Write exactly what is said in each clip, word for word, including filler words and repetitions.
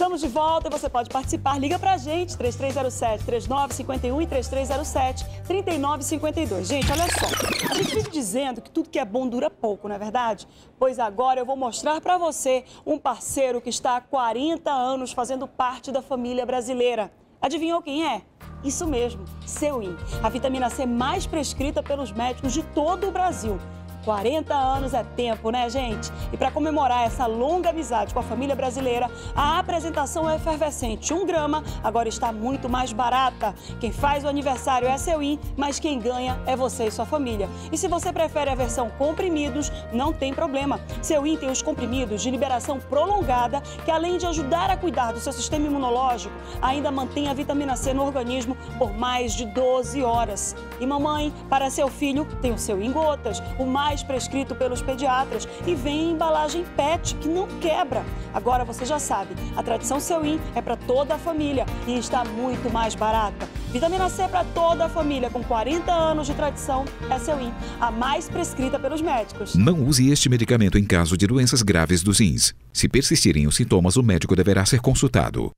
Estamos de volta, você pode participar, liga pra gente, três três zero sete, três nove cinco um e três três zero sete, três nove cinco dois. Gente, olha só, a gente vive dizendo que tudo que é bom dura pouco, não é verdade? Pois agora eu vou mostrar pra você um parceiro que está há quarenta anos fazendo parte da família brasileira. Adivinhou quem é? Isso mesmo, Ceuvim, a vitamina C mais prescrita pelos médicos de todo o Brasil. quarenta anos é tempo, né, gente? E para comemorar essa longa amizade com a família brasileira, a apresentação é efervescente. Um grama agora está muito mais barata. Quem faz o aniversário é a Ceuvim, mas quem ganha é você e sua família. E se você prefere a versão comprimidos, não tem problema. Ceuvim tem os comprimidos de liberação prolongada, que além de ajudar a cuidar do seu sistema imunológico, ainda mantém a vitamina C no organismo por mais de doze horas. E mamãe, para seu filho, tem o Ceuvim Gotas, o mais prescrito pelos pediatras, e vem em embalagem PET que não quebra. Agora você já sabe, a tradição Ceuvim é para toda a família e está muito mais barata. Vitamina C para toda a família, com quarenta anos de tradição, é Ceuvim, a mais prescrita pelos médicos. Não use este medicamento em caso de doenças graves dos rins. Se persistirem os sintomas, o médico deverá ser consultado.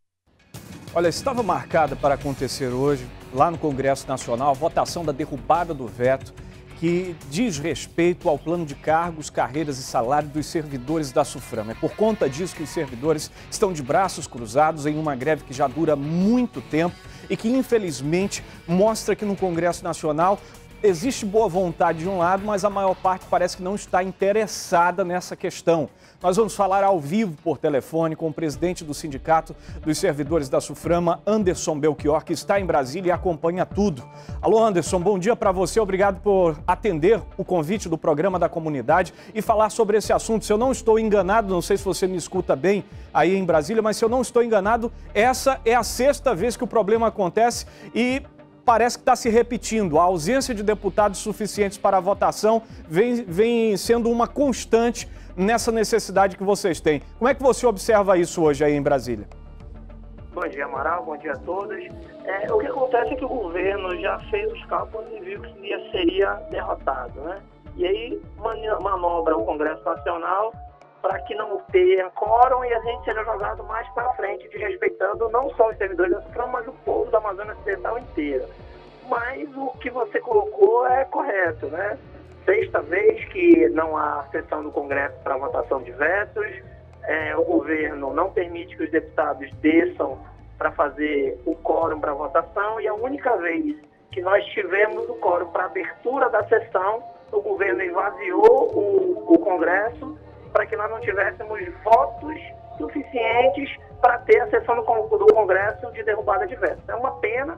Olha, estava marcada para acontecer hoje, lá no Congresso Nacional, a votação da derrubada do veto que diz respeito ao plano de cargos, carreiras e salário dos servidores da Suframa. É por conta disso que os servidores estão de braços cruzados em uma greve que já dura muito tempo e que, infelizmente, mostra que no Congresso Nacional existe boa vontade de um lado, mas a maior parte parece que não está interessada nessa questão. Nós vamos falar ao vivo por telefone com o presidente do Sindicato dos Servidores da Suframa, Anderson Belchior, que está em Brasília e acompanha tudo. Alô, Anderson, bom dia para você. Obrigado por atender o convite do programa da comunidade e falar sobre esse assunto. Se eu não estou enganado, não sei se você me escuta bem aí em Brasília, mas se eu não estou enganado, essa é a sexta vez que o problema acontece e parece que está se repetindo. A ausência de deputados suficientes para a votação vem, vem sendo uma constante nessa necessidade que vocês têm. Como é que você observa isso hoje aí em Brasília? Bom dia, Amaral. Bom dia a todos. É, o que acontece é que o governo já fez os cálculos e viu que seria derrotado, né? E aí manobra o Congresso Nacional para que não tenha quórum e a gente seja jogado mais para frente, desrespeitando não só os servidores da Suframa, mas o povo da Amazônia Ocidental inteira. Mas o que você colocou é correto, né? Sexta vez que não há sessão do Congresso para votação de vetos, é, o governo não permite que os deputados desçam para fazer o quórum para votação, e a única vez que nós tivemos o quórum para abertura da sessão, o governo esvaziou o, o Congresso para que nós não tivéssemos votos suficientes para ter a sessão do Congresso de derrubada de veto. É uma pena,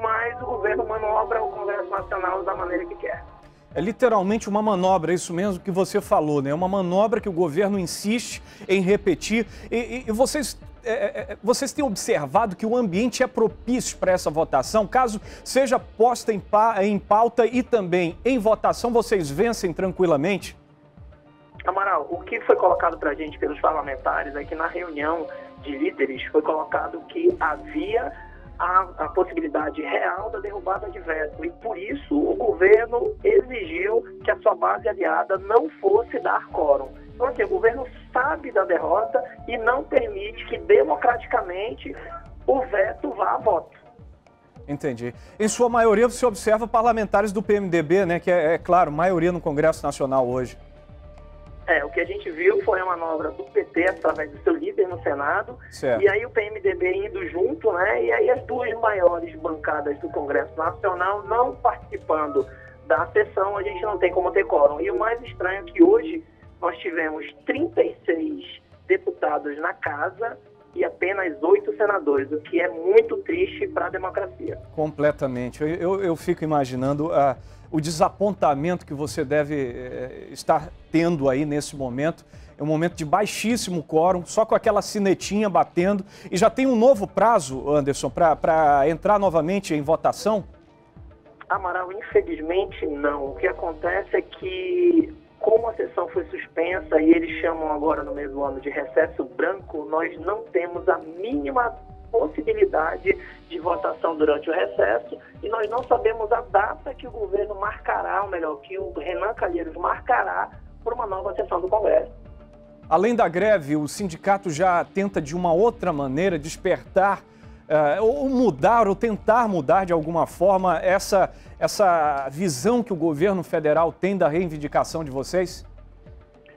mas o governo manobra o Congresso Nacional da maneira que quer. É literalmente uma manobra, isso mesmo que você falou, né? Uma manobra que o governo insiste em repetir. E, e, e vocês, é, é, vocês têm observado que o ambiente é propício para essa votação? Caso seja posta em, pa, em pauta e também em votação, vocês vencem tranquilamente? Amaral, o que foi colocado para a gente pelos parlamentares é que na reunião de líderes foi colocado que havia a, a possibilidade real da derrubada de veto e por isso o governo exigiu que a sua base aliada não fosse dar quórum. Então, assim, o governo sabe da derrota e não permite que democraticamente o veto vá a voto. Entendi. Em sua maioria, você observa parlamentares do P M D B, né, que é, é claro, maioria no Congresso Nacional hoje. É, o que a gente viu foi a manobra do P T através do seu líder no Senado, certo. E aí o P M D B indo junto, né? E aí as duas maiores bancadas do Congresso Nacional não participando da sessão, a gente não tem como ter quórum. E o mais estranho é que hoje nós tivemos trinta e seis deputados na casa e apenas oito senadores, o que é muito triste para a democracia. Completamente. Eu, eu, eu fico imaginando a... o desapontamento que você deve é, estar tendo aí nesse momento. É um momento de baixíssimo quórum, só com aquela sinetinha batendo. E já tem um novo prazo, Anderson, para para entrar novamente em votação? Amaral, infelizmente não. O que acontece é que, como a sessão foi suspensa e eles chamam agora no mesmo ano de recesso branco, nós não temos a mínima possibilidade de votação durante o recesso e nós não sabemos a data que o governo marcará, ou melhor, que o Renan Calheiros marcará por uma nova sessão do Congresso. Além da greve, o sindicato já tenta de uma outra maneira despertar uh, ou mudar ou tentar mudar de alguma forma essa, essa visão que o governo federal tem da reivindicação de vocês?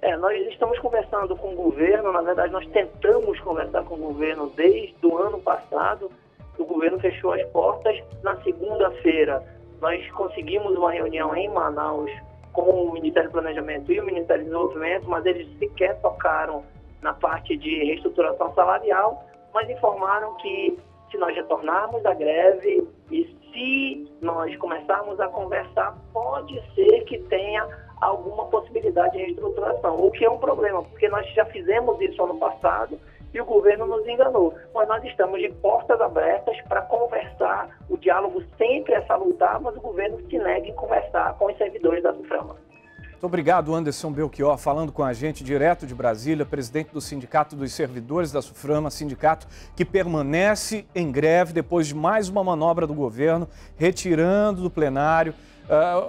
É, nós estamos conversando com o governo, na verdade nós tentamos conversar com o governo desde o ano passado. O governo fechou as portas. Na segunda-feira nós conseguimos uma reunião em Manaus com o Ministério do Planejamento e o Ministério do Desenvolvimento, mas eles sequer tocaram na parte de reestruturação salarial, mas informaram que se nós retornarmos à greve e se nós começarmos a conversar, pode ser que tenha alguma possibilidade de reestruturação, o que é um problema, porque nós já fizemos isso ano passado e o governo nos enganou. Mas nós estamos de portas abertas para conversar, o diálogo sempre é salutar, mas o governo se nega em conversar com os servidores da Suframa. Muito obrigado, Anderson Belchior, falando com a gente direto de Brasília, presidente do Sindicato dos Servidores da Suframa, sindicato que permanece em greve depois de mais uma manobra do governo, retirando do plenário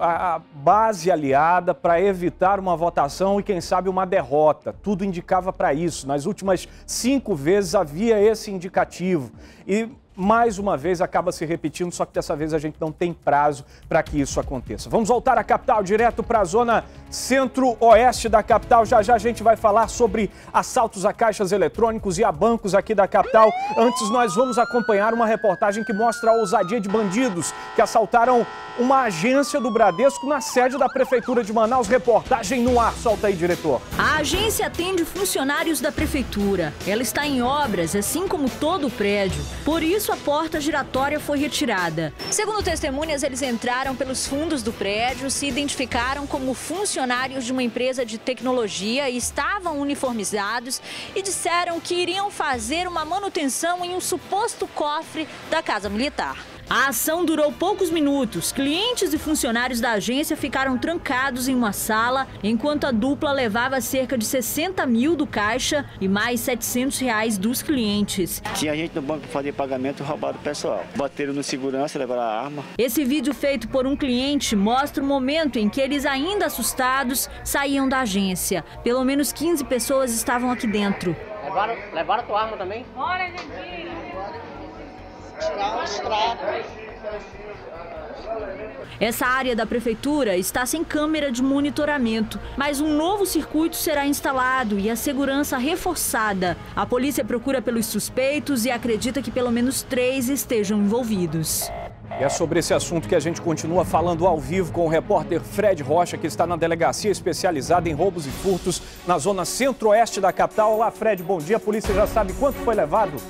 a base aliada para evitar uma votação e, quem sabe, uma derrota. Tudo indicava para isso. Nas últimas cinco vezes havia esse indicativo. E, mais uma vez, acaba se repetindo, só que dessa vez a gente não tem prazo para que isso aconteça. Vamos voltar à capital, direto para a zona centro-oeste da capital. Já já a gente vai falar sobre assaltos a caixas eletrônicos e a bancos aqui da capital. Antes, nós vamos acompanhar uma reportagem que mostra a ousadia de bandidos que assaltaram uma agência do Bradesco na sede da Prefeitura de Manaus. Reportagem no ar. Solta aí, diretor. A agência atende funcionários da Prefeitura. Ela está em obras, assim como todo o prédio. Por isso, sua porta giratória foi retirada. Segundo testemunhas, eles entraram pelos fundos do prédio, se identificaram como funcionários de uma empresa de tecnologia, estavam uniformizados e disseram que iriam fazer uma manutenção em um suposto cofre da Casa Militar. A ação durou poucos minutos. Clientes e funcionários da agência ficaram trancados em uma sala, enquanto a dupla levava cerca de sessenta mil do caixa e mais setecentos reais dos clientes. Tinha gente no banco fazer pagamento, roubado o pessoal. Bateram no segurança, levaram a arma. Esse vídeo feito por um cliente mostra o momento em que eles, ainda assustados, saíam da agência. Pelo menos quinze pessoas estavam aqui dentro. Levaram, levaram a tua arma também? Bora, gente! Essa área da prefeitura está sem câmera de monitoramento, mas um novo circuito será instalado e a segurança reforçada. A polícia procura pelos suspeitos e acredita que pelo menos três estejam envolvidos. E é sobre esse assunto que a gente continua falando ao vivo com o repórter Fred Rocha, que está na delegacia especializada em roubos e furtos na zona centro-oeste da capital. Olá, Fred, bom dia. A polícia já sabe quanto foi levado?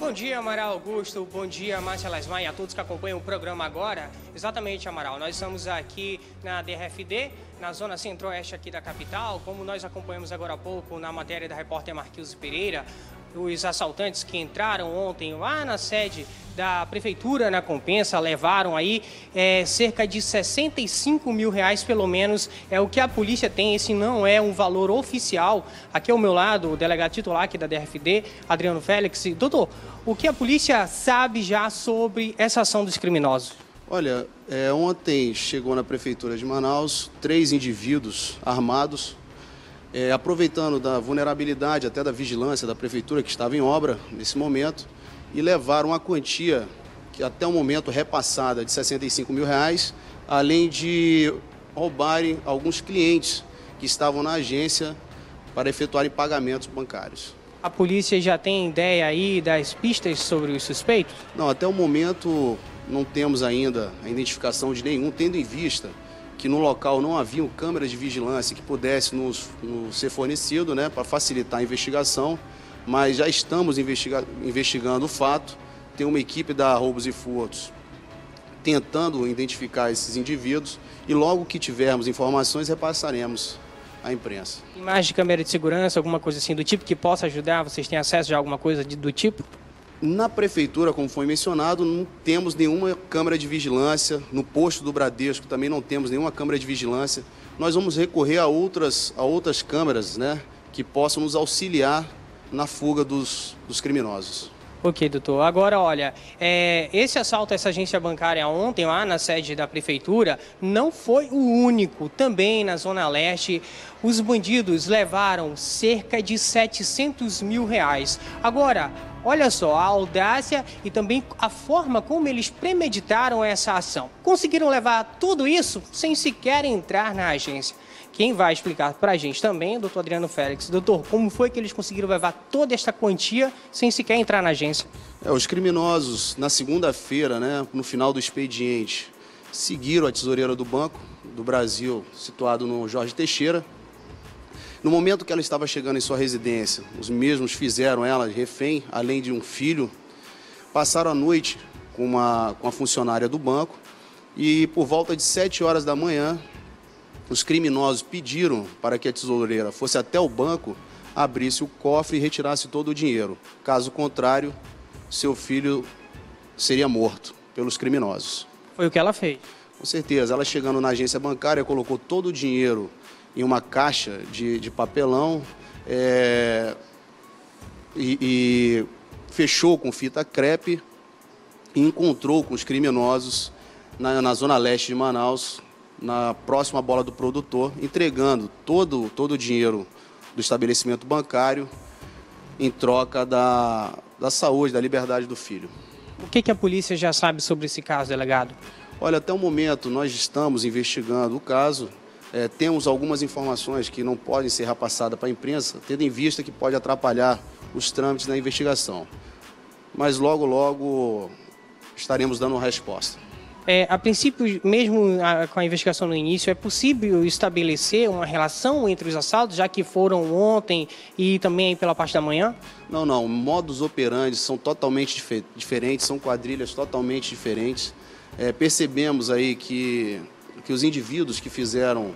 Bom dia, Amaral Augusto, bom dia, Márcia Lasmai, e a todos que acompanham o programa agora. Exatamente, Amaral, nós estamos aqui na D R F D, na zona centro-oeste aqui da capital. Como nós acompanhamos agora há pouco na matéria da repórter Marquinhos Pereira, os assaltantes que entraram ontem lá na sede da Prefeitura na Compensa levaram aí é, cerca de sessenta e cinco mil reais, pelo menos é o que a polícia tem. Esse não é um valor oficial. Aqui ao meu lado, o delegado titular aqui da D R F D, Adriano Félix. Doutor, o que a polícia sabe já sobre essa ação dos criminosos? Olha, é, ontem chegou na Prefeitura de Manaus três indivíduos armados. É, aproveitando da vulnerabilidade até da vigilância da prefeitura, que estava em obra nesse momento, e levaram uma quantia que até o momento repassada de sessenta e cinco mil reais, além de roubarem alguns clientes que estavam na agência para efetuarem pagamentos bancários. A polícia já tem ideia aí das pistas sobre os suspeitos? Não, até o momento não temos ainda a identificação de nenhum, tendo em vista que no local não haviam câmeras de vigilância que pudesse nos, nos ser fornecido, né, para facilitar a investigação, mas já estamos investiga investigando o fato. Tem uma equipe da Roubos e Furtos tentando identificar esses indivíduos e logo que tivermos informações repassaremos à imprensa. Imagem de câmera de segurança, alguma coisa assim do tipo que possa ajudar? Vocês têm acesso a alguma coisa de, do tipo? Na prefeitura, como foi mencionado, não temos nenhuma câmera de vigilância. No posto do Bradesco também não temos nenhuma câmera de vigilância. Nós vamos recorrer a outras, a outras câmeras, né, que possam nos auxiliar na fuga dos, dos criminosos. Ok, doutor. Agora, olha, é, esse assalto a essa agência bancária ontem, lá na sede da prefeitura, não foi o único. Também na Zona Leste, os bandidos levaram cerca de setecentos mil reais. Agora, olha só, a audácia e também a forma como eles premeditaram essa ação. Conseguiram levar tudo isso sem sequer entrar na agência. Quem vai explicar para a gente também é o doutor Adriano Félix. Doutor, como foi que eles conseguiram levar toda esta quantia sem sequer entrar na agência? É, os criminosos, na segunda-feira, né, no final do expediente, seguiram a tesoureira do Banco do Brasil, situado no Jorge Teixeira. No momento que ela estava chegando em sua residência, os mesmos fizeram ela refém, além de um filho. Passaram a noite com uma, com a funcionária do banco e, por volta de sete horas da manhã, os criminosos pediram para que a tesoureira fosse até o banco, abrisse o cofre e retirasse todo o dinheiro. Caso contrário, seu filho seria morto pelos criminosos. Foi o que ela fez? Com certeza. Ela, chegando na agência bancária, colocou todo o dinheiro em uma caixa de, de papelão é, e, e fechou com fita crepe e encontrou com os criminosos na, na Zona Leste de Manaus, na próxima bola do produtor, entregando todo, todo o dinheiro do estabelecimento bancário em troca da, da saúde, da liberdade do filho. O que que a polícia já sabe sobre esse caso, delegado? Olha, até o momento nós estamos investigando o caso, é, temos algumas informações que não podem ser repassadas para a imprensa, tendo em vista que pode atrapalhar os trâmites da investigação. Mas logo, logo estaremos dando uma resposta. É, a princípio, mesmo a, com a investigação no início, é possível estabelecer uma relação entre os assaltos, já que foram ontem e também pela parte da manhã? Não, não. Modus operandi são totalmente dif diferentes, são quadrilhas totalmente diferentes. É, percebemos aí que, que os indivíduos que fizeram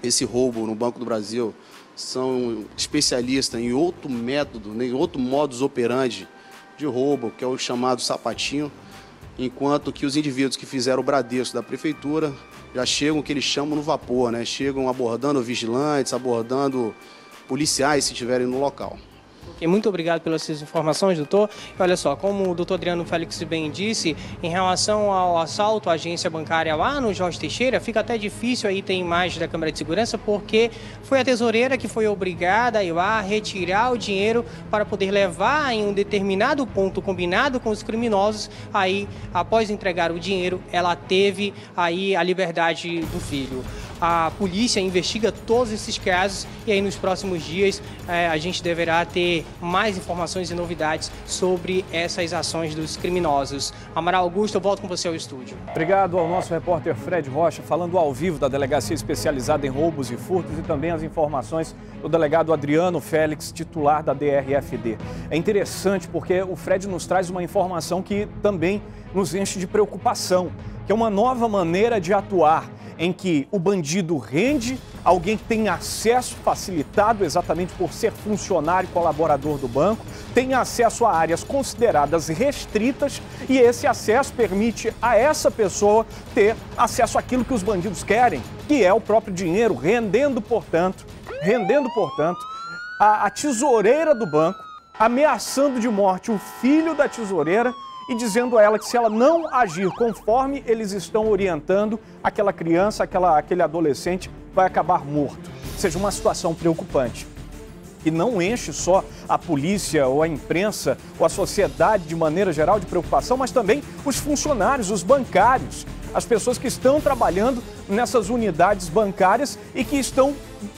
esse roubo no Banco do Brasil são especialistas em outro método, em outro modus operandi de roubo, que é o chamado sapatinho. Enquanto que os indivíduos que fizeram o Bradesco da Prefeitura já chegam, o que eles chamam, no vapor, né? Chegam abordando vigilantes, abordando policiais, se estiverem no local. Muito obrigado pelas suas informações, doutor. Olha só, como o doutor Adriano Félix bem disse, em relação ao assalto à agência bancária lá no Jorge Teixeira, fica até difícil aí ter imagem da câmera de segurança, porque foi a tesoureira que foi obrigada a ir lá retirar o dinheiro para poder levar em um determinado ponto combinado com os criminosos. Aí, após entregar o dinheiro, ela teve aí a liberdade do filho. A polícia investiga todos esses casos e aí nos próximos dias eh, a gente deverá ter mais informações e novidades sobre essas ações dos criminosos. Amaral Augusto, eu volto com você ao estúdio. Obrigado ao nosso repórter Fred Rocha, falando ao vivo da Delegacia Especializada em Roubos e Furtos, e também as informações do delegado Adriano Félix, titular da D R F D. É interessante porque o Fred nos traz uma informação que também nos enche de preocupação, que é uma nova maneira de atuar, em que o bandido rende alguém que tem acesso facilitado exatamente por ser funcionário, colaborador do banco, tem acesso a áreas consideradas restritas e esse acesso permite a essa pessoa ter acesso àquilo que os bandidos querem, que é o próprio dinheiro, rendendo, portanto, rendendo, portanto, a, a tesoureira do banco, ameaçando de morte o filho da tesoureira, e dizendo a ela que se ela não agir conforme eles estão orientando, aquela criança, aquela, aquele adolescente vai acabar morto. Ou seja, uma situação preocupante, que não enche só a polícia ou a imprensa ou a sociedade de maneira geral de preocupação, mas também os funcionários, os bancários, as pessoas que estão trabalhando nessas unidades bancárias e que estão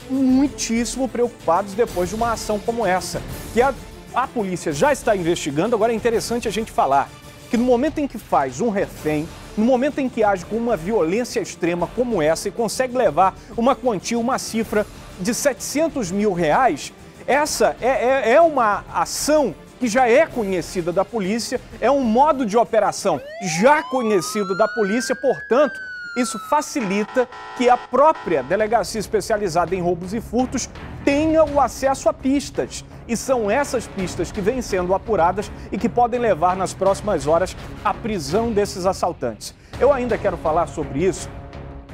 muitíssimo preocupados depois de uma ação como essa, que a, a polícia já está investigando. Agora é interessante a gente falar que no momento em que faz um refém, no momento em que age com uma violência extrema como essa e consegue levar uma quantia, uma cifra de setecentos mil reais, essa é, é, é uma ação que já é conhecida da polícia, é um modo de operação já conhecido da polícia, portanto, isso facilita que a própria Delegacia Especializada em Roubos e Furtos tenha o acesso a pistas. E são essas pistas que vêm sendo apuradas e que podem levar nas próximas horas à prisão desses assaltantes. Eu ainda quero falar sobre isso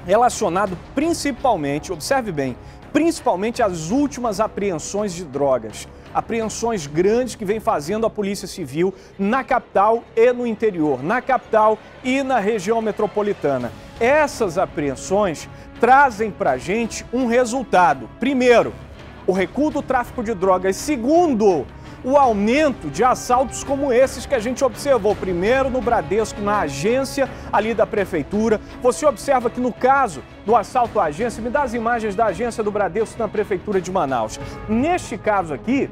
relacionado principalmente, observe bem, principalmente às últimas apreensões de drogas. apreensões grandes que vem fazendo a Polícia Civil na capital e no interior, na capital e na região metropolitana. Essas apreensões trazem para a gente um resultado. Primeiro, o recuo do tráfico de drogas. Segundo, o aumento de assaltos como esses que a gente observou, primeiro no Bradesco, na agência ali da prefeitura. Você observa que no caso do assalto à agência, me dá as imagens da agência do Bradesco na prefeitura de Manaus. Neste caso aqui,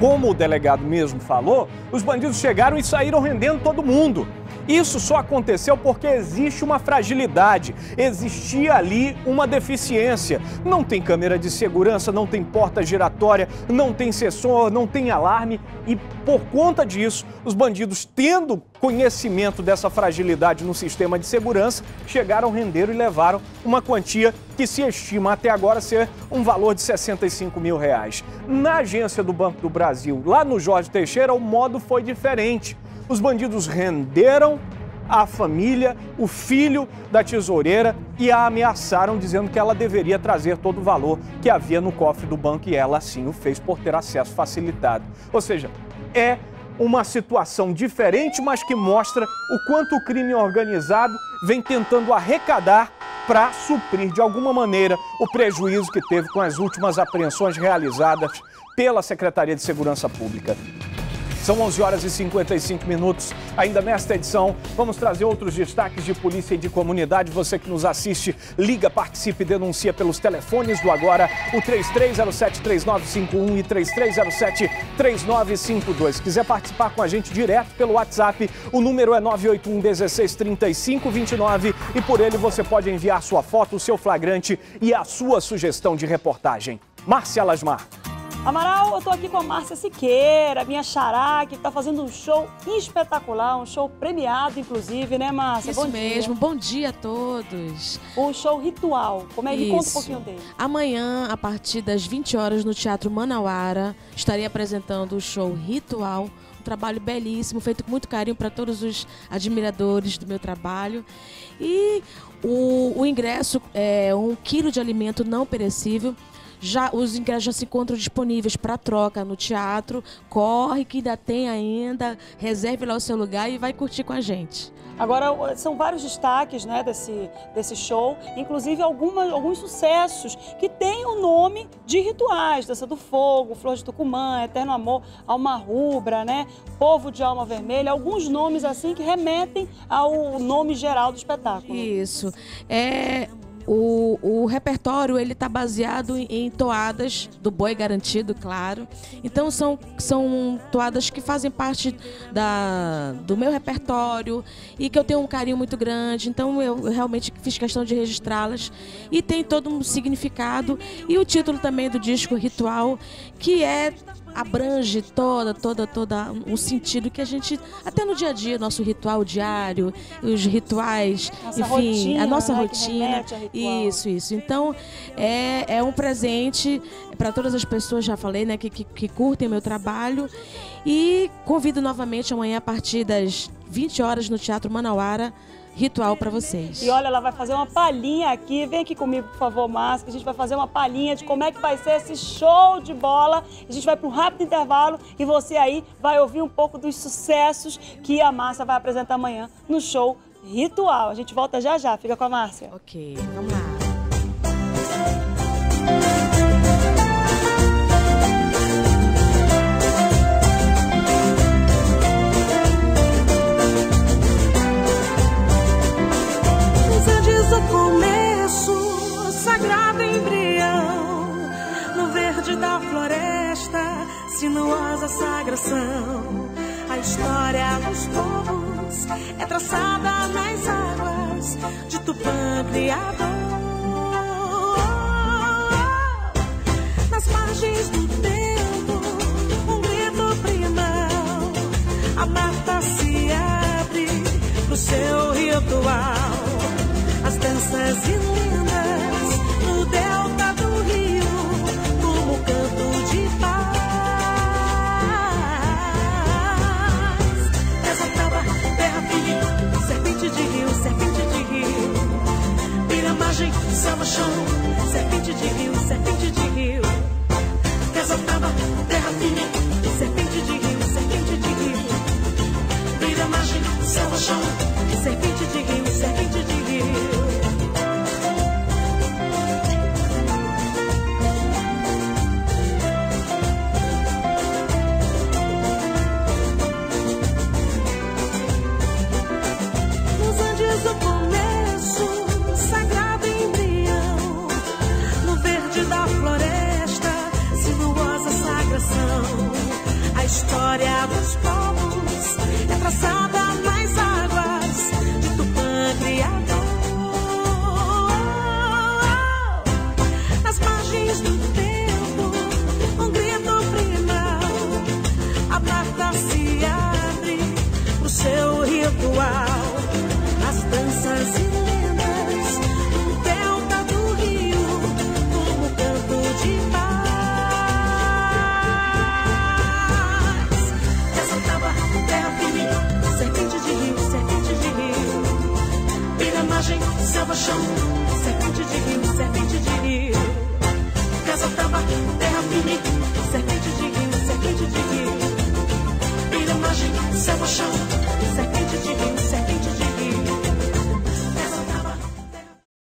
como o delegado mesmo falou, os bandidos chegaram e saíram rendendo todo mundo. Isso só aconteceu porque existe uma fragilidade, existia ali uma deficiência. Não tem câmera de segurança, não tem porta giratória, não tem sensor, não tem alarme. E por conta disso, os bandidos, tendo conhecimento dessa fragilidade no sistema de segurança, chegaram, renderam e levaram uma quantia que se estima até agora ser um valor de sessenta e cinco mil reais. Na agência do Banco do Brasil, lá no Jorge Teixeira, o modo foi diferente. Os bandidos renderam a família, o filho da tesoureira e a ameaçaram dizendo que ela deveria trazer todo o valor que havia no cofre do banco e ela assim o fez por ter acesso facilitado. Ou seja, é uma situação diferente, mas que mostra o quanto o crime organizado vem tentando arrecadar para suprir de alguma maneira o prejuízo que teve com as últimas apreensões realizadas pela Secretaria de Segurança Pública. São onze horas e cinquenta e cinco minutos. Ainda nesta edição, vamos trazer outros destaques de polícia e de comunidade. Você que nos assiste, liga, participe e denuncia pelos telefones do agora, o três três zero sete, três nove cinco um e três três zero sete, três nove cinco dois. Se quiser participar com a gente direto pelo WhatsApp, o número é nove oito um, um seis, três cinco, dois nove e por ele você pode enviar sua foto, o seu flagrante e a sua sugestão de reportagem. Márcia Lasmar. Amaral, eu tô aqui com a Márcia Siqueira, minha xará, que tá fazendo um show espetacular, um show premiado, inclusive, né, Márcia? Isso mesmo, bom dia a todos. Um show ritual, como é que conta um pouquinho dele? Amanhã, a partir das vinte horas, no Teatro Manauara, estarei apresentando o show Ritual, um trabalho belíssimo, feito com muito carinho para todos os admiradores do meu trabalho. E o, o ingresso é um quilo de alimento não perecível. Já, os ingressos já se encontram disponíveis para troca no teatro. Corre que ainda tem ainda, reserve lá o seu lugar e vai curtir com a gente. Agora, são vários destaques, né, desse, desse show, inclusive algumas, alguns sucessos que têm o nome de rituais, Dança do Fogo, Flor de Tucumã, Eterno Amor, Alma Rubra, né, Povo de Alma Vermelha, alguns nomes assim que remetem ao nome geral do espetáculo. Isso, é... O, o repertório ele está baseado em toadas do Boi Garantido, claro. Então são, são toadas que fazem parte da, do meu repertório e que eu tenho um carinho muito grande. Então eu, eu realmente fiz questão de registrá-las e tem todo um significado. E o título também do disco Ritual, que é... abrange toda, toda, toda um sentido que a gente, até no dia a dia, nosso ritual diário, os rituais, nossa enfim, rotina, a nossa né, rotina, isso, isso. Então, é, é um presente para todas as pessoas, já falei, né, que, que, que curtem o meu trabalho e convido novamente amanhã a partir das vinte horas no Teatro Manauara, Ritual para vocês. E olha, ela vai fazer uma palhinha aqui. Vem aqui comigo, por favor, Márcia, que a gente vai fazer uma palhinha de como é que vai ser esse show de bola. A gente vai para um rápido intervalo e você aí vai ouvir um pouco dos sucessos que a Márcia vai apresentar amanhã no show Ritual. A gente volta já já. Fica com a Márcia. Ok, vamos lá. Da floresta, sinuosa sagração. A história dos povos é traçada nas águas de Tupã Criador. Nas margens do tempo, um grito primal. A mata se abre pro seu ritual. As danças ilindas no delta do rio. Samba chão, serpente de rio, serpente de rio. Terra, terra, desde o começo, sagrado embrião, no verde da floresta, sinuosa sagração. A história dos povos é traçada nas águas de Tupã Criador. Nas margens do tempo, um grito primal, a mata se abre pro seu ritual. Danças e lendas no delta do rio, como canto de paz. Essa tábua, terra firme, serpente de rio, serpente de rio, piramagem, selva, chão, serpente de rio, serpente de rio. Essa tábua, terra firme, serpente de rio, serpente de rio, piramagem, selva, chão.